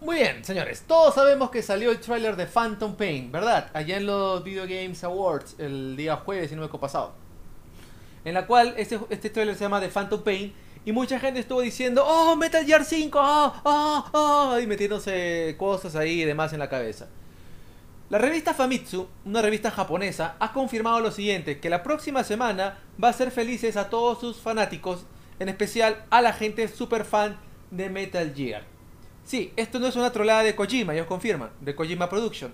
Muy bien, señores, todos sabemos que salió el tráiler de Phantom Pain, ¿verdad? Allá en los Video Games Awards, el día jueves, si no me equivoco, pasado. En la cual este tráiler se llama The Phantom Pain. Y mucha gente estuvo diciendo, ¡oh, Metal Gear 5! ¡Oh, oh, oh! Y metiéndose cosas ahí y demás en la cabeza. La revista Famitsu, una revista japonesa, ha confirmado lo siguiente, que la próxima semana va a hacer felices a todos sus fanáticos, en especial a la gente super fan de Metal Gear. Sí, esto no es una trolada de Kojima, ellos confirman, de Kojima Productions.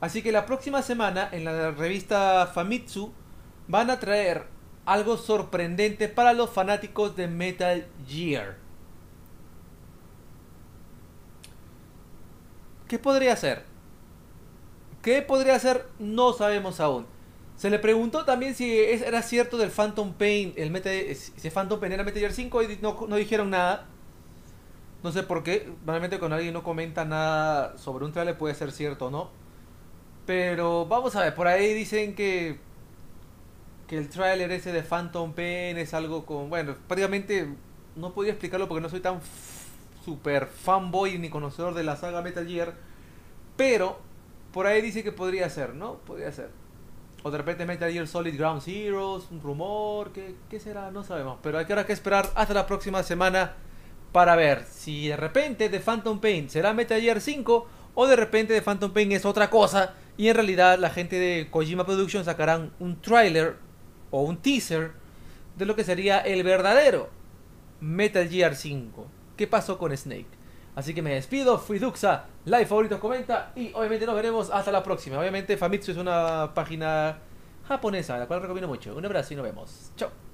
Así que la próxima semana en la revista Famitsu van a traer algo sorprendente para los fanáticos de Metal Gear. ¿Qué podría ser? ¿Qué podría ser? No sabemos aún. Se le preguntó también si era cierto del Phantom Pain, si Phantom Pain era Metal Gear 5 y no dijeron nada. No sé por qué, normalmente cuando alguien no comenta nada sobre un trailer puede ser cierto o no. Pero vamos a ver, por ahí dicen que el trailer ese de Phantom Pain es algo con... Bueno, prácticamente no podía explicarlo porque no soy tan super fanboy ni conocedor de la saga Metal Gear. Pero por ahí dice que podría ser, ¿no? Podría ser. O de repente Metal Gear Solid Ground Zeroes, un rumor, ¿qué será? No sabemos. Pero hay que esperar hasta la próxima semana para ver si de repente The Phantom Pain será Metal Gear 5 o de repente The Phantom Pain es otra cosa y en realidad la gente de Kojima Productions sacarán un tráiler o un teaser de lo que sería el verdadero Metal Gear 5. ¿Qué pasó con Snake? Así que me despido, fui Duxa, like, favoritos, comenta y obviamente nos veremos hasta la próxima. Obviamente Famitsu es una página japonesa, la cual recomiendo mucho. Un abrazo y nos vemos. Chao.